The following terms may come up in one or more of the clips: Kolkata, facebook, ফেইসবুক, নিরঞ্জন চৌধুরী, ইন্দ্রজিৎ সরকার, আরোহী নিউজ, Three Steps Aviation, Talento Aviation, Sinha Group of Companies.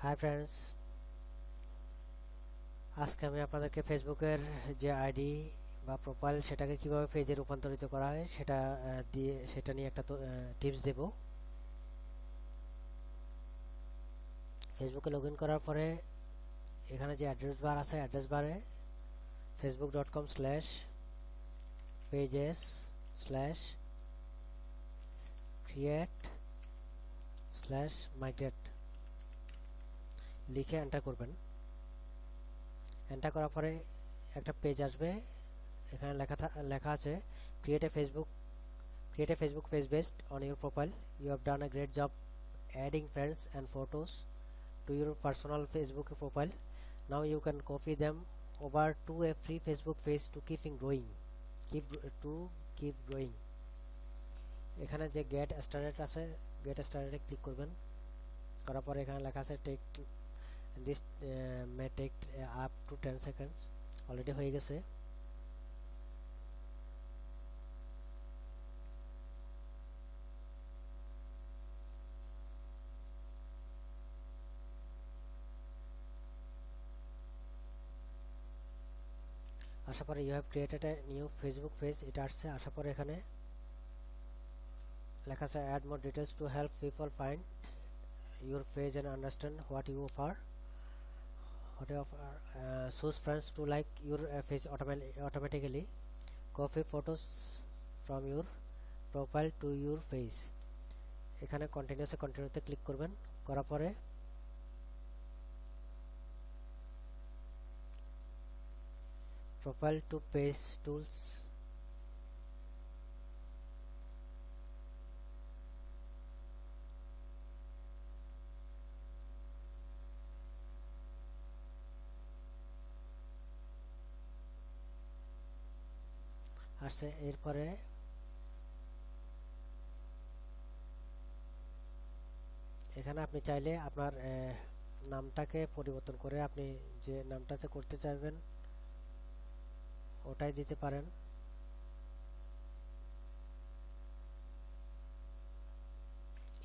Hi friends आज के मैं आपने के फेसबुक केर जे आईडी बा प्रोफाइल शेटा के किबावे पेजे रूपांतरित करा है शेटा दिए शेटा नहीं एक टा तो टिप्स देबो। फेसबुक के लॉगिन करार पर है इखाने जे एड्रेस बार आसा एड्रेस बार है facebook.com/pages/create/migrate লিখে এন্টার করবেন। এন্টার করার পরে একটা পেজ আসবে, এখানে লেখা আছে create a facebook page based on your profile, you have done a great job adding friends and photos to your personal Facebook profile, now you can copy them over to a free Facebook page to keep growing। এখানে যে get started আছে, get started এ click করবেন। করার পরে এখানে লেখা আছে this may take up to 10 seconds already hoye geche। asha pore you have created a new Facebook page it asche। asha pore ekhane lekha ache add more details to help people find your page and understand what you offer, choose friends to like your page automatically, copy photos from your profile to your page। এখানে continue তে click করবেন। করার পরে profile to page tools আসে। এরপরে এখানে আপনি চাইলে আপনার নামটাকে পরিবর্তন করে আপনি যে নামটাতে করতে চাইবেন ওটাই দিতে পারেন।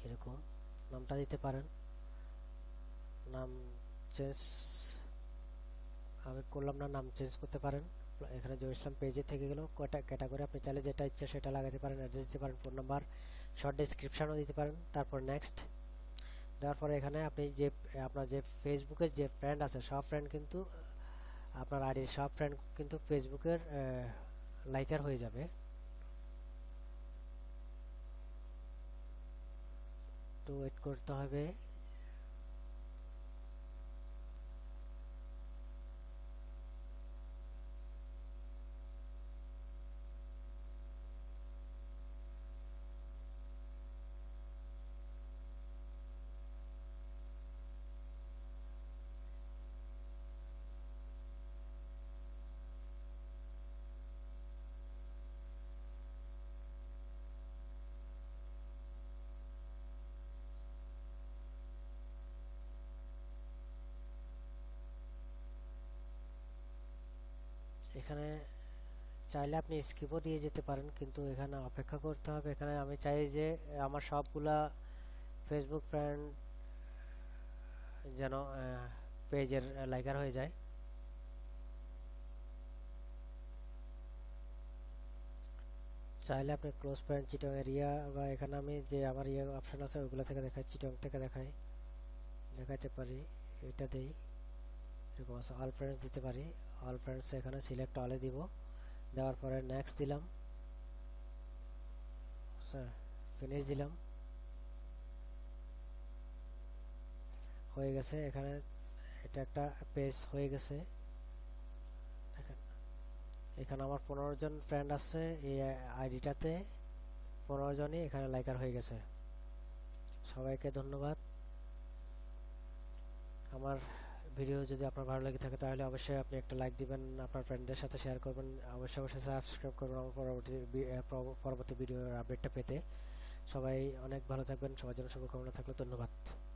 এরকম নামটা দিতে পারেন। নাম চেঞ্জ আমি করলাম না, নাম চেঞ্জ করতে পারেন। এখানে জয় ইসলাম পেজে থেকে গেল কয়টা ক্যাটাগরি, আপনি চাইলে যেটা ইচ্ছা সেটা লাগাতে পারেন, অ্যাড্রেস দিতে পারেন, ফোন নাম্বার, শর্ট ডেসক্রিপশনও দিতে পারেন। তারপর নেক্সট দেওয়ার পরে এখানে আপনি যে আপনার যে ফেসবুকের যে ফ্রেন্ড আছে সব ফ্রেন্ড কিন্তু আপনার আইডির সব ফ্রেন্ড কিন্তু ফেসবুকের লাইকার হয়ে যাবে। তো ওয়েট করতে হবে। এখানে চাইলে আপনি স্কিপও দিয়ে যেতে পারেন, কিন্তু এখানে অপেক্ষা করতে হবে। এখানে আমি চাই যে আমার সবগুলা ফেসবুক ফ্রেন্ড যেন পেজের লাইকার হয়ে যায়। চাইলে আপনি ক্লোজ ফ্রেন্ড চিটং এরিয়া বা এখানে আমি যে আমার ইয়ে অপশন আছে ওইগুলো থেকে দেখাই, চিটং থেকে দেখাইতে পারি, এটা দেই, এরকম আছে। অল ফ্রেন্ডস দিতে পারি, অল ফ্রেন্ডস এখানে সিলেক্ট অলে দিব। দেওয়ার পরে নেক্সট দিলাম, ফিনিশ দিলাম, হয়ে গেছে। এখানে এটা একটা পেজ হয়ে গেছে। এখানে আমার 15 জন ফ্রেন্ড আছে, এই আইডিটাতে 15 জনই এখানে লাইকার হয়ে গেছে। সবাইকে ধন্যবাদ। আমার ভিডিও যদি আপনার ভালো লাগে থাকে তাহলে অবশ্যই আপনি একটা লাইক দিবেন, আপনার ফ্রেন্ডদের সাথে শেয়ার করবেন, অবশ্যই সাবস্ক্রাইব করবেন আমার পরবর্তী ভিডিওর আপডেটটা পেতে। সবাই অনেক ভালো থাকবেন, সবার জন্য শুভকামনা থাকলো। ধন্যবাদ।